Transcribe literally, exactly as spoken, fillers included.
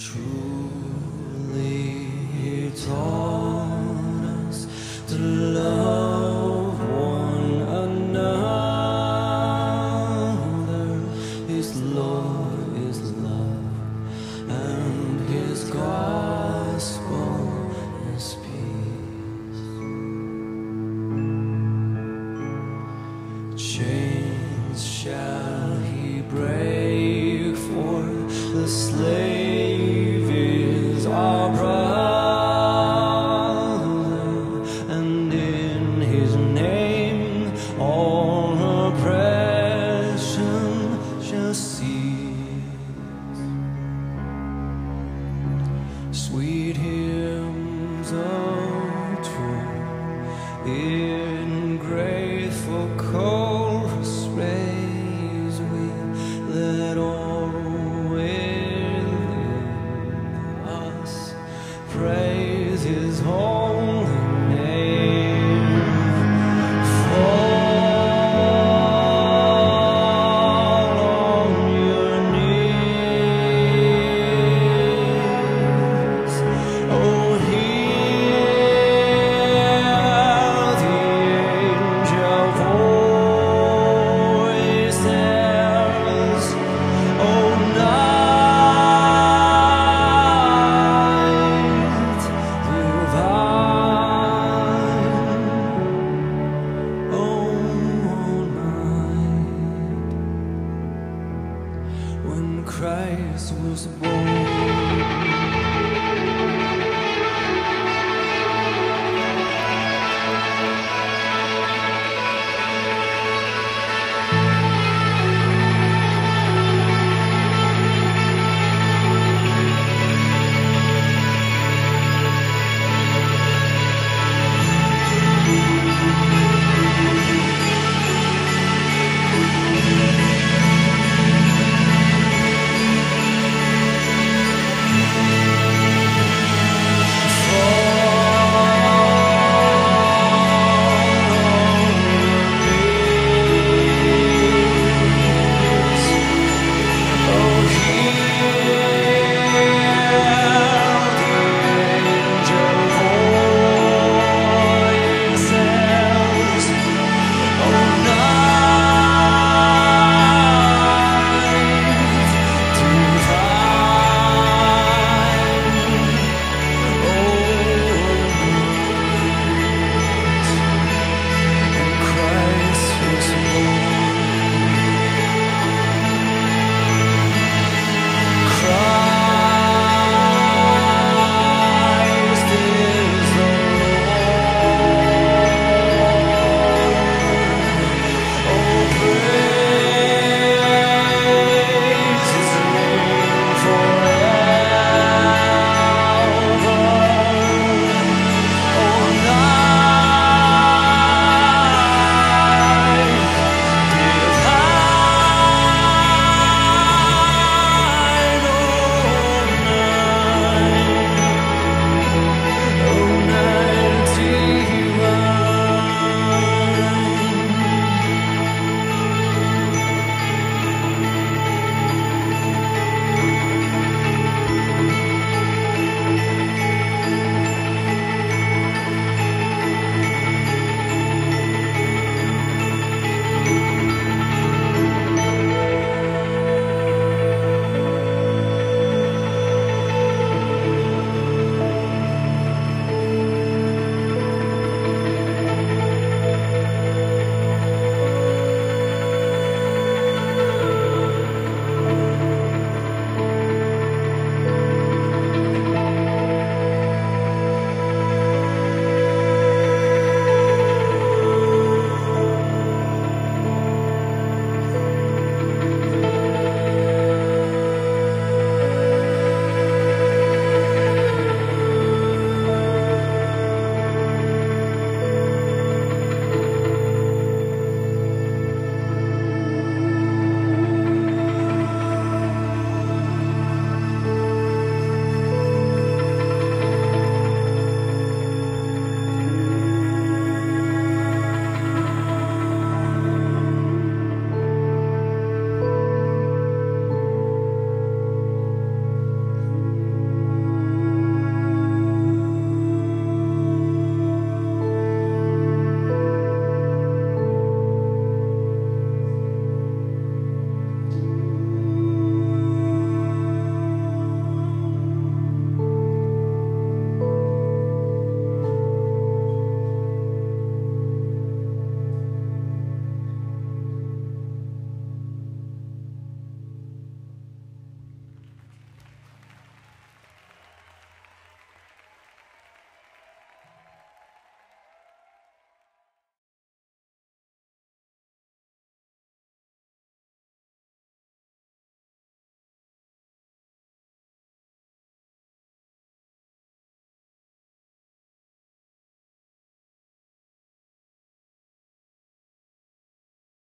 Truly, He taught us to love one another. His Lord is love, and His gospel is peace. Chains shall He break, for the slave sweet hymns of truth in grateful chorus raise, we let all within us praise His holy name. Fall on your knees, Christ was born.